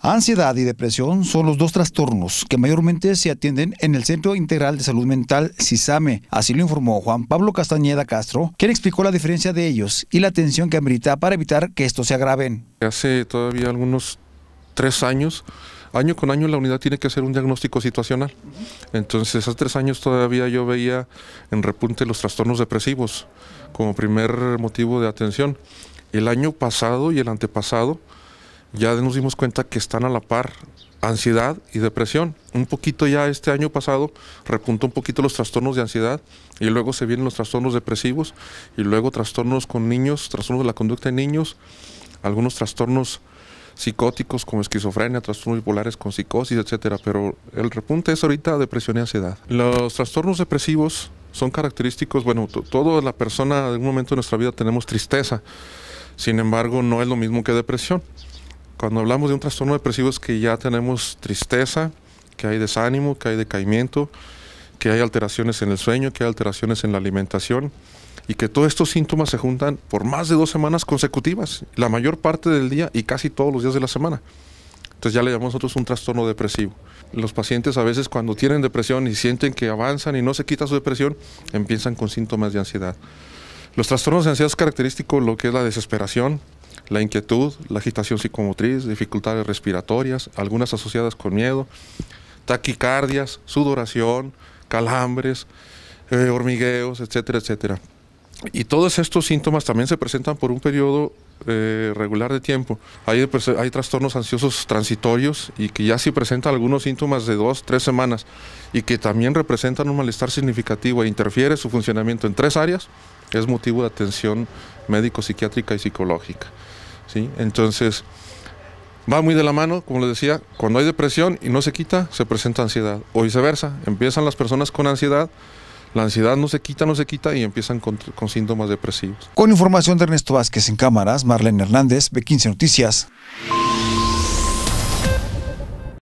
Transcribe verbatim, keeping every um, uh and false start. Ansiedad y depresión son los dos trastornos que mayormente se atienden en el Centro Integral de Salud Mental, CISAME. Así lo informó Juan Pablo Castañeda Castro, quien explicó la diferencia de ellos y la atención que amerita para evitar que estos se agraven. Hace todavía algunos tres años, año con año la unidad tiene que hacer un diagnóstico situacional. Entonces, hace tres años todavía yo veía en repunte los trastornos depresivos como primer motivo de atención. El año pasado y el antepasado, ya nos dimos cuenta que están a la par ansiedad y depresión. Un poquito ya este año pasado repuntó un poquito los trastornos de ansiedad y luego se vienen los trastornos depresivos y luego trastornos con niños, trastornos de la conducta de niños, algunos trastornos psicóticos como esquizofrenia, trastornos bipolares con psicosis, etcétera. Pero el repunte es ahorita depresión y ansiedad. Los trastornos depresivos son característicos, bueno, toda la persona en un momento de nuestra vida tenemos tristeza, sin embargo no es lo mismo que depresión. Cuando hablamos de un trastorno depresivo es que ya tenemos tristeza, que hay desánimo, que hay decaimiento, que hay alteraciones en el sueño, que hay alteraciones en la alimentación y que todos estos síntomas se juntan por más de dos semanas consecutivas, la mayor parte del día y casi todos los días de la semana. Entonces ya le llamamos nosotros un trastorno depresivo. Los pacientes a veces cuando tienen depresión y sienten que avanzan y no se quita su depresión, empiezan con síntomas de ansiedad. Los trastornos de ansiedad es característico lo que es la desesperación, la inquietud, la agitación psicomotriz, dificultades respiratorias, algunas asociadas con miedo, taquicardias, sudoración, calambres, eh, hormigueos, etcétera, etcétera. Y todos estos síntomas también se presentan por un periodo eh, regular de tiempo. Hay, hay trastornos ansiosos transitorios y que ya sí presentan algunos síntomas de dos, tres semanas y que también representan un malestar significativo e interfiere su funcionamiento en tres áreas, es motivo de atención médico-psiquiátrica y psicológica. ¿Sí? Entonces, va muy de la mano, como les decía, cuando hay depresión y no se quita, se presenta ansiedad. O viceversa, empiezan las personas con ansiedad, la ansiedad no se quita, no se quita y empiezan con, con síntomas depresivos. Con información de Ernesto Vázquez en cámaras, Marlene Hernández, B quince Noticias.